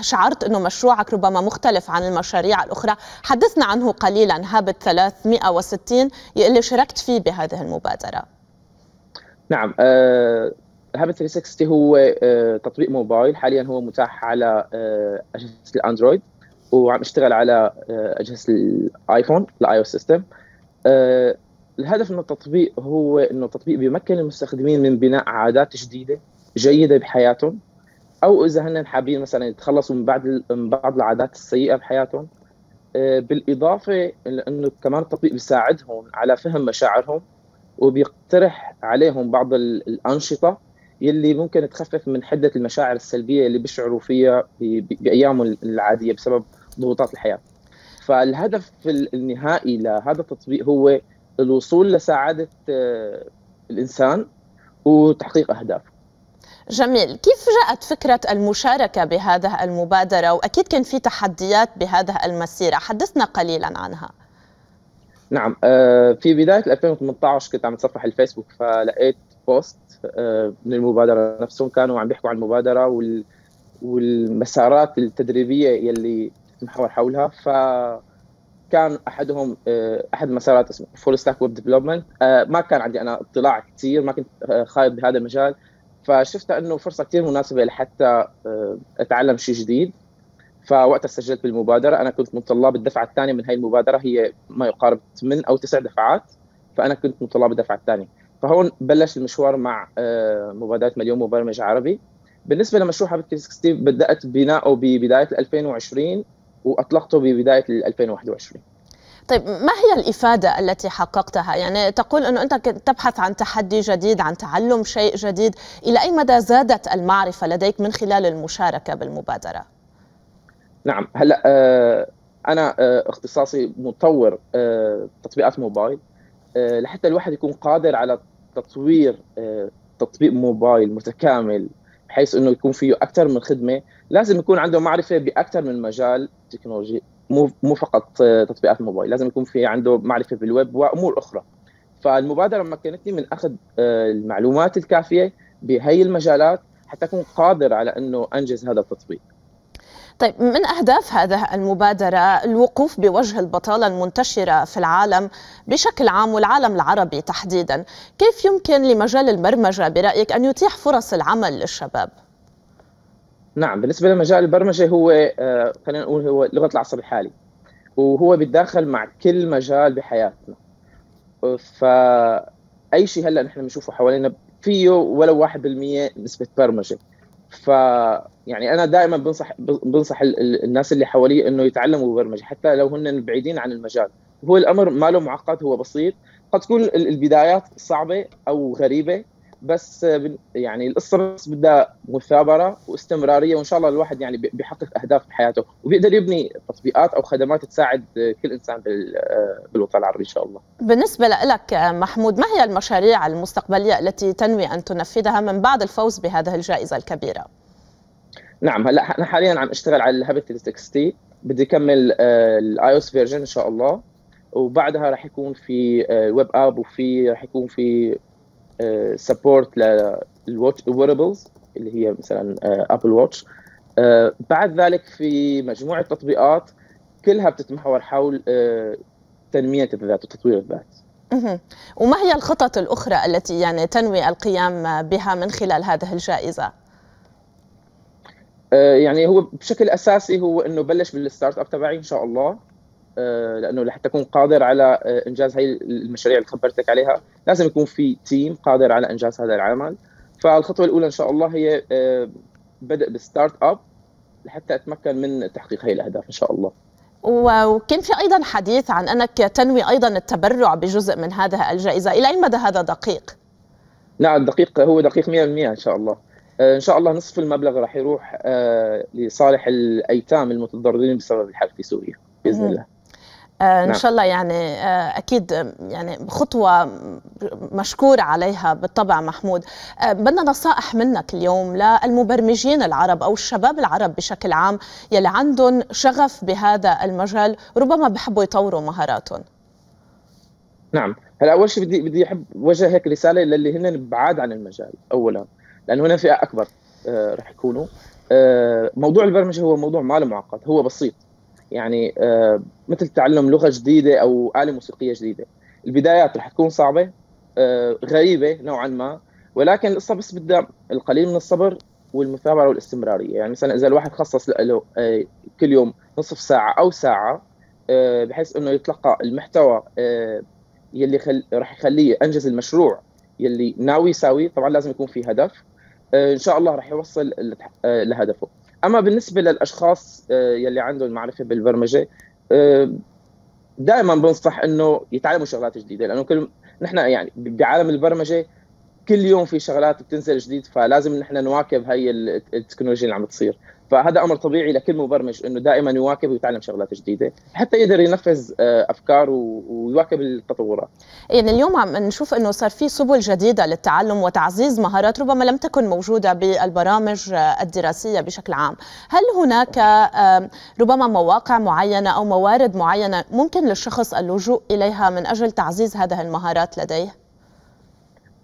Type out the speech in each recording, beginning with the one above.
شعرت أنه مشروعك ربما مختلف عن المشاريع الأخرى، حدثنا عنه قليلا. هابت 360 اللي شاركت فيه بهذه المبادرة. نعم، هابت 360 هو تطبيق موبايل، حاليا هو متاح على أجهزة الأندرويد، وعم اشتغل على أجهزة الآيفون الاي او سيستم. الهدف من التطبيق هو انه التطبيق بيمكن المستخدمين من بناء عادات جديده جيده بحياتهم، او اذا هن حابين مثلا يتخلصوا من بعض العادات السيئه بحياتهم. بالاضافه لانه كمان التطبيق بيساعدهم على فهم مشاعرهم، وبيقترح عليهم بعض الانشطه يلي ممكن تخفف من حده المشاعر السلبيه اللي بيشعروا فيها بايامهم العاديه بسبب ضغوطات الحياه. فالهدف النهائي لهذا التطبيق هو الوصول لسعادة الإنسان وتحقيق أهدافه. جميل، كيف جاءت فكرة المشاركة بهذه المبادرة؟ وأكيد كان في تحديات بهذه المسيرة، حدثنا قليلا عنها. نعم، في بداية 2018 كنت عم اتصفح الفيسبوك، فلقيت بوست من المبادرة نفسهم، كانوا عم بيحكوا عن المبادرة والمسارات التدريبية يلي تتمحور حولها. كان احد مسارات اسمه فول ستاك ويب ديفلوبمنت. ما كان عندي انا اطلاع كثير، ما كنت خايض بهذا المجال، فشفتها انه فرصه كثير مناسبه لحتى اتعلم شيء جديد. فوقتها سجلت بالمبادره، انا كنت من طلاب الدفعه الثانيه من هي المبادره، هي ما يقارب 8 او 9 دفعات، فانا كنت من طلاب الدفعه الثانيه. فهون بلش المشوار مع مبادره مليون مبرمج عربي. بالنسبه لمشروع هابت 360 بدات بناؤه ببدايه 2020 وأطلقته ببداية 2021. طيب، ما هي الإفادة التي حققتها؟ يعني تقول أنه أنت تبحث عن تحدي جديد، عن تعلم شيء جديد، إلى أي مدى زادت المعرفة لديك من خلال المشاركة بالمبادرة؟ نعم، هلأ أنا اختصاصي مطور تطبيقات موبايل، لحتى الواحد يكون قادر على تطوير تطبيق موبايل متكامل بحيث انه يكون فيه اكثر من خدمه، لازم يكون عنده معرفه باكثر من مجال تكنولوجي، مو فقط تطبيقات موبايل، لازم يكون في عنده معرفه بالويب وامور اخرى. فالمبادره مكنتني من اخذ المعلومات الكافيه بهي المجالات حتى اكون قادر على انه انجز هذا التطبيق. طيب، من أهداف هذه المبادرة الوقوف بوجه البطالة المنتشرة في العالم بشكل عام والعالم العربي تحديدا، كيف يمكن لمجال البرمجة برأيك أن يتيح فرص العمل للشباب؟ نعم، بالنسبة لمجال البرمجة هو خلينا نقول هو لغة العصر الحالي، وهو بيتداخل مع كل مجال بحياتنا. فأي شيء هلا نحن بنشوفه حوالينا فيه ولو 1% نسبة برمجة. فيعني انا دائما بنصح الناس اللي حوالي انه يتعلموا برمجه حتى لو هن بعيدين عن المجال. هو الامر ما له معقد، هو بسيط، قد تكون البدايات صعبه او غريبه، بس يعني القصه بس بدها مثابره واستمراريه، وان شاء الله الواحد يعني بيحقق اهداف بحياته وبيقدر يبني تطبيقات او خدمات تساعد كل انسان بالوطن العربي ان شاء الله. بالنسبه لك محمود، ما هي المشاريع المستقبليه التي تنوي ان تنفذها من بعد الفوز بهذه الجائزه الكبيره؟ نعم، هلا انا حاليا عم اشتغل على الهابت 360، بدي اكمل الاي او اس فيرجن ان شاء الله، وبعدها راح يكون في ويب اب، وفي راح يكون في سبورت للويربلز اللي هي مثلا ابل واتش. بعد ذلك في مجموعه تطبيقات كلها بتتمحور حول تنميه الذات وتطوير الذات. وما هي الخطط الاخرى التي يعني تنوي القيام بها من خلال هذه الجائزه؟ يعني هو بشكل اساسي هو انه بلش بالستارت اب تبعي ان شاء الله، لانه لحتى اكون قادر على انجاز هي المشاريع اللي خبرتك عليها لازم يكون في تيم قادر على انجاز هذا العمل. فالخطوه الاولى ان شاء الله هي بدء بالستارت اب لحتى اتمكن من تحقيق هي الاهداف ان شاء الله. وكان في ايضا حديث عن انك تنوي ايضا التبرع بجزء من هذه الجائزه، الى اي مدى هذا دقيق؟ نعم، دقيق، هو دقيق 100% ان شاء الله. ان شاء الله نصف المبلغ راح يروح لصالح الايتام المتضررين بسبب الحرب في سوريا باذن الله. إن شاء الله، يعني أكيد يعني خطوة مشكور عليها بالطبع. محمود، بدنا نصائح منك اليوم للمبرمجين العرب أو الشباب العرب بشكل عام يلي عندهم شغف بهذا المجال، ربما بحبوا يطوروا مهاراتهم. نعم، هلا أول شيء بدي أحب وجه هيك رسالة للي هن بعاد عن المجال أولا، لأنه هنا فئة أكبر رح يكونوا، موضوع البرمجه هو موضوع ما له معقد، هو بسيط يعني، مثل تعلم لغه جديده او آلة موسيقيه جديده. البدايات رح تكون صعبه غريبه نوعا ما، ولكن القصه بس بدها القليل من الصبر والمثابره والاستمراريه. يعني مثلا اذا الواحد خصص له كل يوم نصف ساعه او ساعه بحيث انه يتلقى المحتوى يلي رح يخليه انجز المشروع يلي ناوي يساويه، طبعا لازم يكون في هدف، ان شاء الله رح يوصل لهدفه. اما بالنسبه للاشخاص يلي عندهم معرفه بالبرمجه، دائما بنصح انه يتعلموا شغلات جديده، لانه كل نحن يعني بعالم البرمجه كل يوم في شغلات بتنزل جديد، فلازم نحن نواكب هي التكنولوجيا اللي عم بتصير. فهذا امر طبيعي لكل مبرمج انه دائما يواكب ويتعلم شغلات جديده حتى يقدر ينفذ افكاره ويواكب التطورات. يعني اليوم عم نشوف انه صار في سبل جديده للتعلم وتعزيز مهارات ربما لم تكن موجوده بالبرامج الدراسيه بشكل عام. هل هناك ربما مواقع معينه او موارد معينه ممكن للشخص اللجوء اليها من اجل تعزيز هذه المهارات لديه؟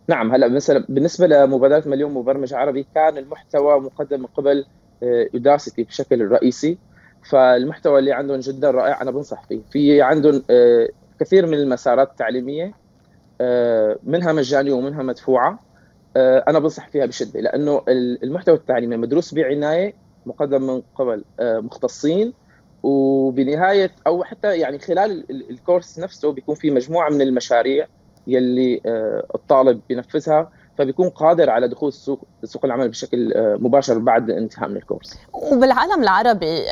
نعم، هلا مثلا بالنسبه لمبادره مليون مبرمج عربي كان المحتوى مقدم من قبل Udacity بشكل الرئيسي، فالمحتوى اللي عندهم جدا رائع، انا بنصح فيه. في عندهم كثير من المسارات التعليميه، منها مجانيه ومنها مدفوعه، انا بنصح فيها بشده، لانه المحتوى التعليمي مدروس بعنايه، مقدم من قبل مختصين، وبنهايه او حتى يعني خلال الكورس نفسه بيكون في مجموعه من المشاريع يلي الطالب بينفذها، فبيكون قادر على دخول سوق العمل بشكل مباشر بعد انتهاء من الكورس. وبالعالم العربي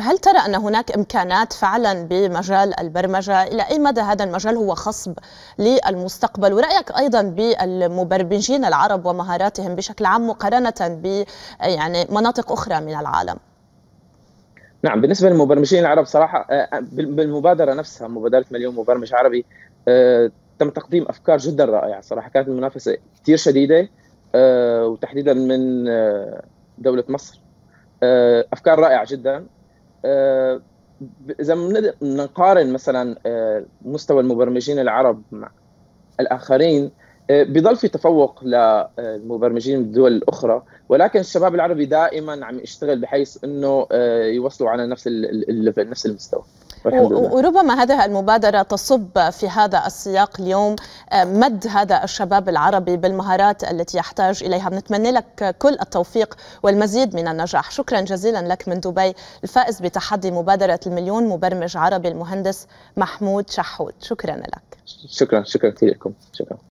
هل ترى أن هناك إمكانات فعلا بمجال البرمجة؟ إلى أي مدى هذا المجال هو خصب للمستقبل؟ ورأيك أيضا بالمبرمجين العرب ومهاراتهم بشكل عام مقارنة ب يعني مناطق أخرى من العالم؟ نعم، بالنسبة للمبرمجين العرب صراحة بالمبادرة نفسها، مبادرة مليون مبرمج عربي، تم تقديم افكار جدا رائعه صراحه. كانت المنافسه كثير شديده، وتحديدا من دوله مصر، افكار رائعه جدا. اذا نقارن مثلا مستوى المبرمجين العرب مع الاخرين، بيضل في تفوق للمبرمجين من الدول الاخرى، ولكن الشباب العربي دائما عم يشتغل بحيث انه يوصلوا على نفس الليفل، نفس المستوى. وربما هذه المبادرة تصب في هذا السياق اليوم، مد هذا الشباب العربي بالمهارات التي يحتاج إليها. بنتمنى لك كل التوفيق والمزيد من النجاح. شكرا جزيلا لك من دبي، الفائز بتحدي مبادرة المليون مبرمج عربي المهندس محمود شحود. شكرا لك. شكرا كثير لكم. شكرا.